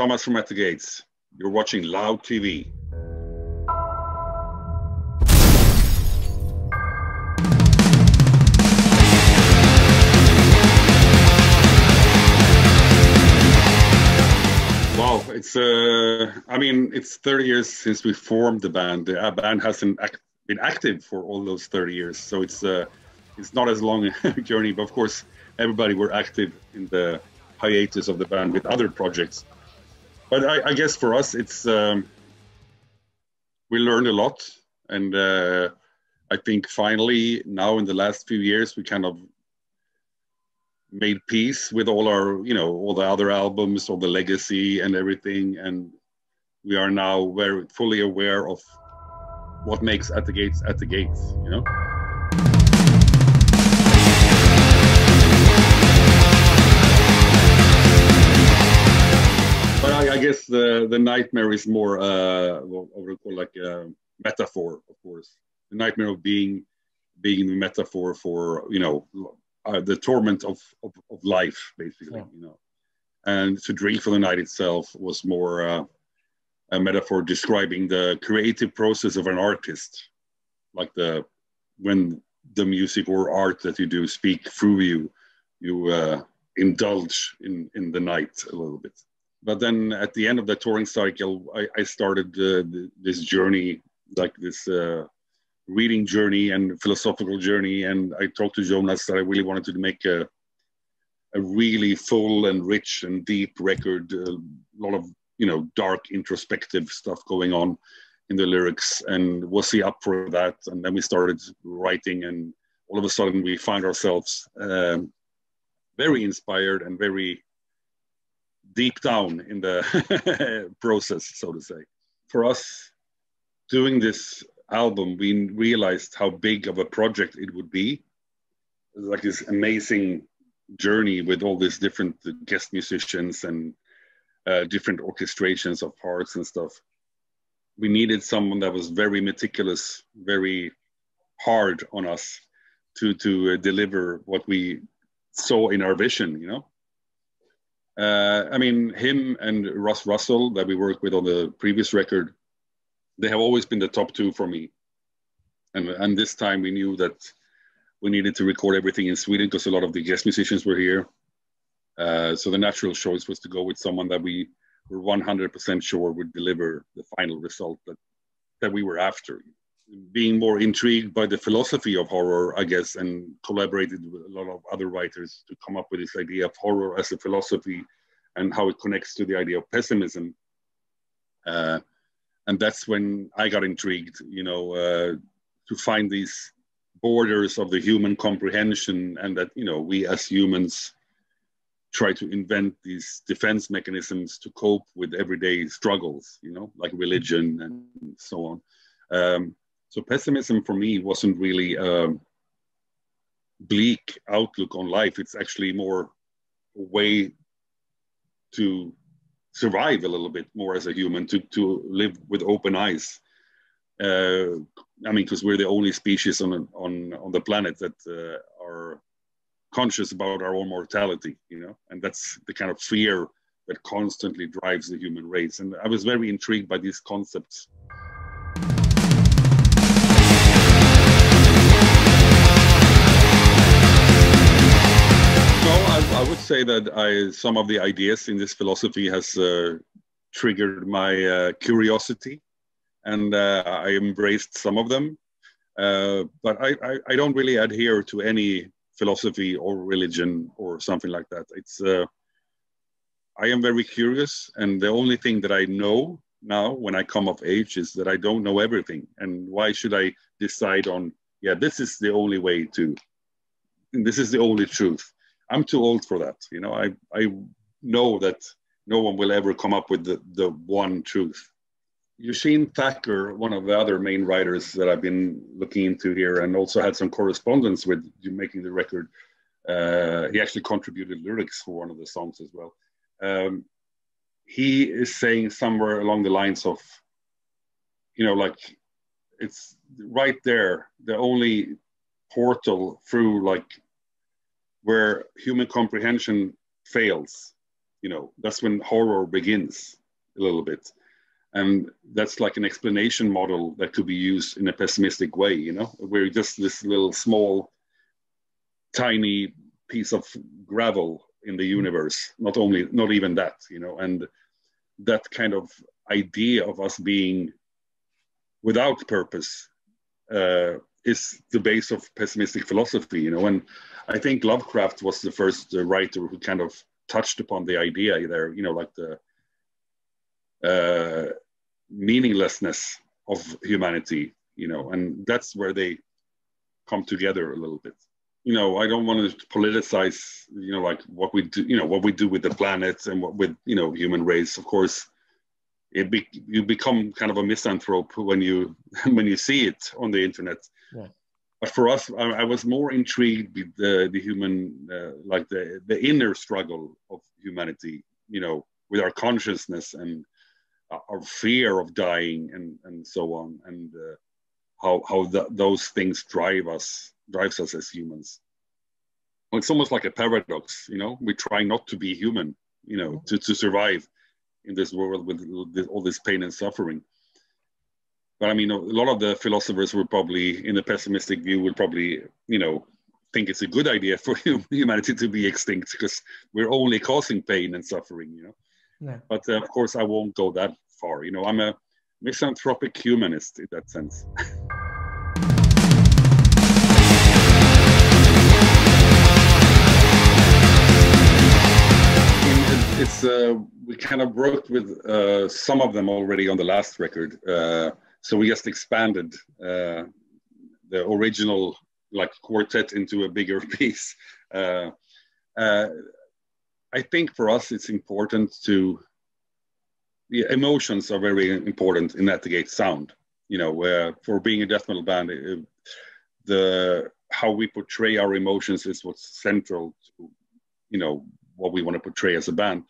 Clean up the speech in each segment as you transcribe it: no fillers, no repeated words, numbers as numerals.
Tomas from At the Gates. You're watching Loud TV. Wow, it's I mean, it's 30 years since we formed the band. The band hasn't been active for all those 30 years, so it's not as long a journey. But of course, everybody were active in the hiatus of the band with other projects. But I guess for us, it's we learned a lot, and I think finally now in the last few years we kind of made peace with all our, you know, all the other albums, all the legacy and everything, and we are now very fully aware of what makes At the Gates At the Gates, you know. I guess the nightmare is more what I would call like a metaphor, of course. The nightmare of being the metaphor for, you know, the torment of life, basically, yeah. You know. And To Drink for the Night itself was more a metaphor describing the creative process of an artist, like when the music or art that you do speak through you, you indulge in the night a little bit. But then at the end of the touring cycle, I started this journey, like this reading journey and philosophical journey. And I talked to Jonas that I really wanted to make a really full and rich and deep record, a lot of, you know, dark introspective stuff going on in the lyrics. And was he up for that? And then we started writing, and all of a sudden we find ourselves very inspired and very deep down in the process, so to say. For us, doing this album, we realized how big of a project it would be. It was like this amazing journey with all these different guest musicians and different orchestrations of parts and stuff. We needed someone that was very meticulous, very hard on us to deliver what we saw in our vision, you know? I mean, him and Russ Russell that we worked with on the previous record, they have always been the top two for me. And this time we knew that we needed to record everything in Sweden because a lot of the guest musicians were here. So the natural choice was to go with someone that we were 100% sure would deliver the final result that we were after. Being more intrigued by the philosophy of horror, I guess, and collaborated with a lot of other writers to come up with this idea of horror as a philosophy and how it connects to the idea of pessimism. And that's when I got intrigued, you know, to find these borders of the human comprehension, and that, you know, we as humans try to invent these defense mechanisms to cope with everyday struggles, you know, like religion and so on. So pessimism for me wasn't really a bleak outlook on life. It's actually more a way to survive a little bit more as a human, to live with open eyes. I mean, because we're the only species on the planet that are conscious about our own mortality, you know? And that's the kind of fear that constantly drives the human race. And I was very intrigued by these concepts. I would say that some of the ideas in this philosophy has triggered my curiosity, and I embraced some of them. But I don't really adhere to any philosophy or religion or something like that. It's I am very curious, and the only thing that I know now when I come of age is that I don't know everything. And why should I decide on, yeah, this is the only way to, this is the only truth. I'm too old for that, you know. I know that no one will ever come up with the one truth. Eugene Thacker, one of the other main writers that I've been looking into here and also had some correspondence with making the record, he actually contributed lyrics for one of the songs as well. He is saying somewhere along the lines of, you know, like, it's right there, the only portal through, like, where human comprehension fails you know, that's when horror begins a little bit. And that's like an explanation model that could be used in a pessimistic way, you know, where just this little small, tiny piece of gravel in the universe, not even that, you know, and that kind of idea of us being without purpose is the base of pessimistic philosophy, you know. And I think Lovecraft was the first writer who kind of touched upon the idea there, you know, like the meaninglessness of humanity, you know, and that's where they come together a little bit. You know, I don't want to politicize, you know, like what we do, you know, what we do with the planet and what with, you know, human race. Of course, you become kind of a misanthrope when you see it on the internet. Yeah. But for us, I was more intrigued with the human, like the inner struggle of humanity, you know, with our consciousness and our fear of dying and so on, and how those things drives us as humans. It's almost like a paradox, you know. We try not to be human, you know, to survive in this world with all this pain and suffering. But I mean, a lot of the philosophers would probably, in a pessimistic view, would probably, you know, think it's a good idea for humanity to be extinct because we're only causing pain and suffering, you know. Yeah. But of course, I won't go that far. You know, I'm a misanthropic humanist in that sense. We kind of worked with some of them already on the last record, so we just expanded the original like quartet into a bigger piece. I think for us it's important to, yeah, emotions are very important in At the Gate sound, you know, for being a death metal band, how we portray our emotions is what's central to, you know, what we want to portray as a band.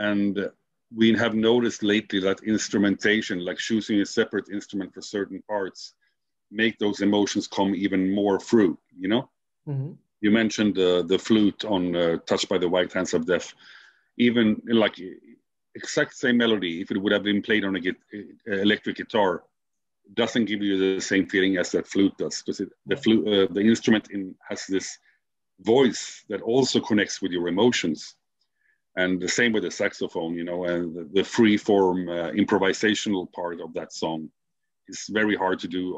And we have noticed lately that instrumentation, like choosing a separate instrument for certain parts, make those emotions come even more through, you know? Mm-hmm. You mentioned the flute on Touched by the White Hands of Death. Even like exact same melody, if it would have been played on an electric guitar, doesn't give you the same feeling as that flute does, because the instrument has this voice that also connects with your emotions. And the same with the saxophone, you know, and the free form improvisational part of that song is very hard to do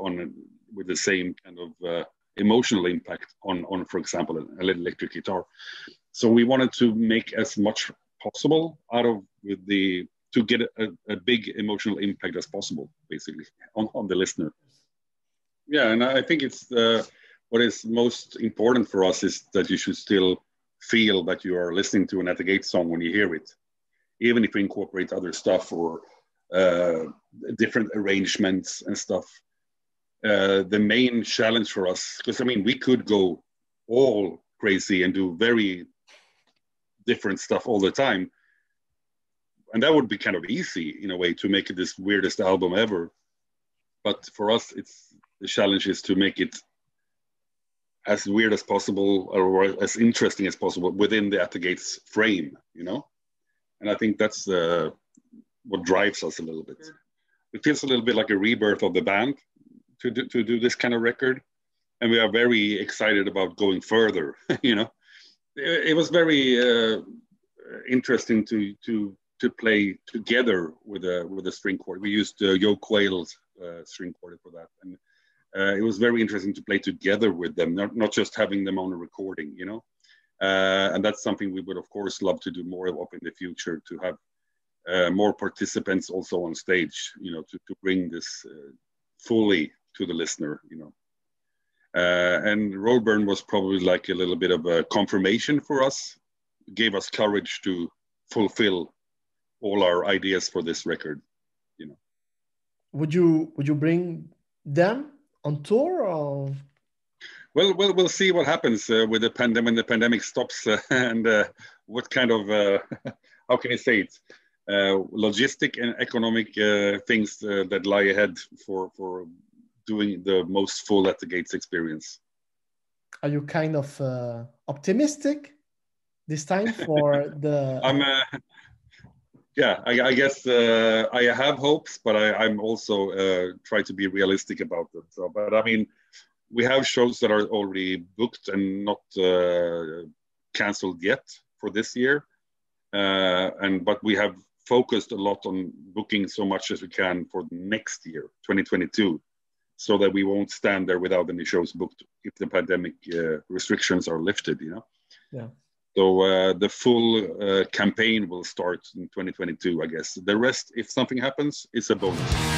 with the same kind of emotional impact on, for example, an electric guitar. So we wanted to make as much possible out of to get a big emotional impact as possible, basically, on the listener. Yeah, and I think it's what is most important for us is that you should still feel that you are listening to an At the Gate song when you hear it, even if we incorporate other stuff or different arrangements and stuff. The main challenge for us, because I mean, we could go all crazy and do very different stuff all the time, and that would be kind of easy in a way to make it this weirdest album ever. But for us, the challenge is to make it as weird as possible or as interesting as possible within the At the Gate's frame, you know? And I think that's what drives us a little bit. It feels a little bit like a rebirth of the band to do this kind of record. And we are very excited about going further, you know? It was very interesting to play together with a string quartet. We used Yo Quail's string quartet for that. And it was very interesting to play together with them, not just having them on a recording, you know? And that's something we would, of course, love to do more of in the future, to have more participants also on stage, you know, to bring this fully to the listener, you know? And Roadburn was probably like a little bit of a confirmation for us. It gave us courage to fulfill all our ideas for this record, you know? Would you bring them on tour, or? Well, we'll see what happens with the pandemic, when the pandemic stops, and what kind of, how can I say it, logistic and economic things that lie ahead for doing the most full At the Gates experience. Are you kind of optimistic? this time for the... I guess I have hopes, but I'm also try to be realistic about them. So, but I mean, we have shows that are already booked and not canceled yet for this year. But we have focused a lot on booking so much as we can for next year, 2022, so that we won't stand there without any shows booked if the pandemic restrictions are lifted, you know? Yeah. So the full campaign will start in 2022, I guess. The rest, if something happens, it's a bonus.